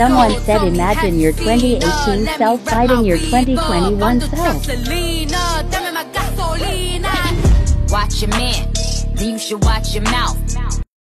Someone said imagine your 2018 self fighting your 2021 self. Watch your man, you should watch your mouth.